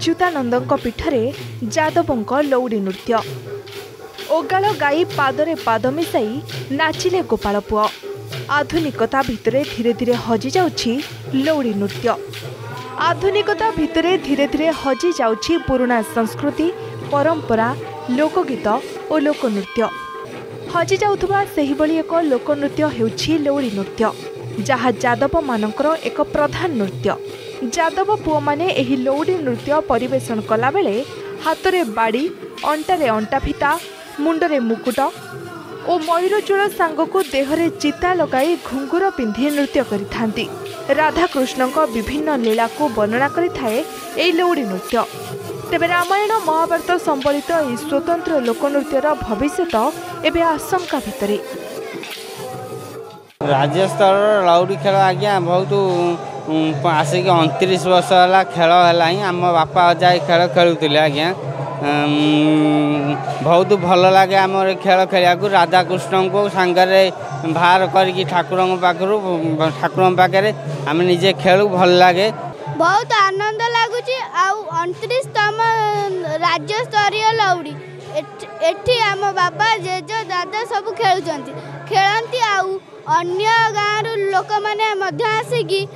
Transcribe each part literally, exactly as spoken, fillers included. अच्युतानंद पीठे जादवों लौड़ी नृत्य ओगाल गाई पादरे पाद मिसाई नाचिले गोपालपुआ। आधुनिकता भितरे धीरे धीरे हजि जाउछि लौड़ी नृत्य। आधुनिकता भितरे धीरे धीरे हजि जाउछि पुराना संस्कृति परंपरा लोकगीत और लोकनृत्य। हजि जाउथुबा सेहि बली एक लोकनृत्य हेउछि लौड़ी नृत्य, जहाँ जादव मानकर एक प्रधान नृत्य। जादव पुओ माने एही लौड़ी नृत्य परिवेषण कला बेले हातरे बाड़ी, अंटारे अंटा फिता, मुंडरे मुकुट और मयूरचूड़ सांग को देहरे चिता लगाई घुंगुर पिंधि नृत्य करिथांती। राधाकृष्णन विभिन्न लीला को वर्णना करिथाए एही लौड़ी नृत्य। तेबे रामायण महाभारत संबलित एही स्वतंत्र लोकनृत्यर भविष्यत एबे आशंका भितरे। राज्य स्तर लाउडी खेल आज्ञा बहुत आसिक अड़तीस वर्ष है खेल है। आम बापा अजा खेल खेलुले आज्ञा बहुत भल लगे। आम खेल खेलिया राधाकृष्ण को सांगरे बाहर करके ठाकुर ठाकुर पाखे आम निजे खेलू भल लगे। बहुत आनंद लगुच। अड़तीसतम राज्य स्तरीय लाउडी एठी आम बापा जेजो दादा सब खेलुंट खेलती आउ अन्य गाँव लोक मैंने आसिकी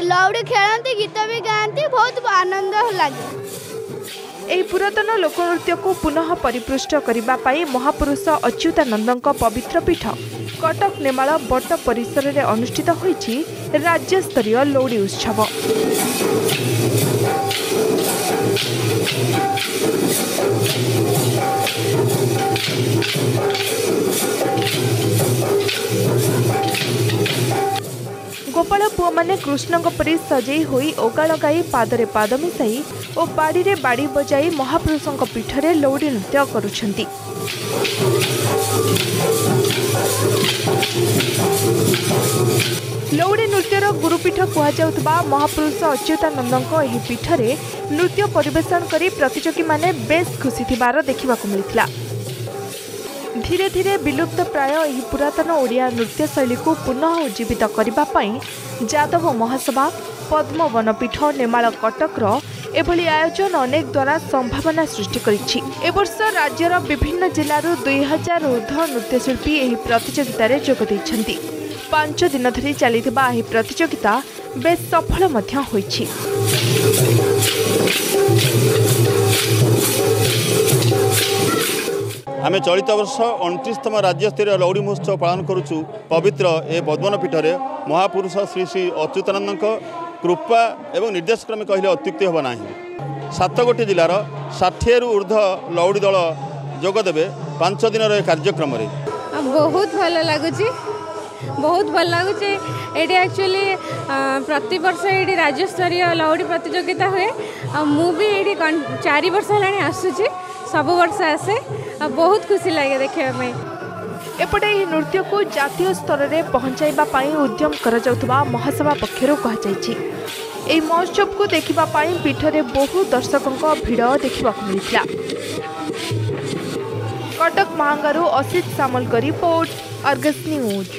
लौड़ी खेलती गीत भी गाँति बहुत आनंद लगे। यह पुरातन लोकनृत्य को पुनः परिपृष्ट करने महापुरुष अच्युतानंद पवित्र पीठ कटक नेमाला बट परिसर में अनुष्ठित हो राज्य स्तरीय लौड़ी उत्सव। गोपालपुआ माने कृष्ण परी सजई होई ओगाल गाई पादरे पाद मिसाई और बाड़ी रे बाड़ी बजाई महापुरुषों पीठरे लौड़ी नृत्य करुछंती। लौड़ी नृत्यर गुरुपीठ कहुवा महापुरुष अच्युतानंद एही पीठरे नृत्य परिवेषण करी प्रतियोगी माने बेस खुशी थिबार देखिबाकु मिलिथिला। धीरे धीरे विलुप्त प्राय यह पुरातन ओडिया नृत्य शैली को पुनः उज्जीवित करने जादव महासभा पद्मवनपीठ नेमाला कटक एभली आयोजन अनेक द्वारा संभावना सृष्टि करिछि। ए वर्ष राज्यर विभिन्न जिलूर दुई हजार ऊर्ध्व नृत्यशिल्पी यह प्रतियोगितारे जोग दैछन्ति। पांच दिन धरी चलिथिबा यह प्रतियोगिता बेस सफल मध्य होइछि। आमे चलित वर्ष अड़तीसतम राज्य स्तरीय लौड़ी महोत्सव पालन करुचु। पवित्र ए पद्मवनपीठ महापुरुष श्री श्री अच्युतानंद कृपा एवं निर्देश क्रमे कहले अत्युक्ति होब नाही। सात गोटी जिलार षाठिए रु ऊर्ध्व लौड़ी दल जोगदेवे पांच दिन कार्यक्रम रे। बहुत भल लगुची बहुत भल लगुचे। ये एक्चुअली प्रति वर्ष ये राज्य स्तरीय लौड़ी प्रतियोगिता हुए। मुझे ये चार वर्ष है आसुची सब वर्ष आसे बहुत खुशी लगे देखापी। एपटे यह नृत्य को जातीय स्तर में पहुंचाइबा उद्यम करा महासभा पक्षर कई महोत्सव को देखा पीठरे बहु दर्शकों भिड़ देखा मिलता। कटक महांगारू असित सामल की रिपोर्ट, अर्गस न्यूज।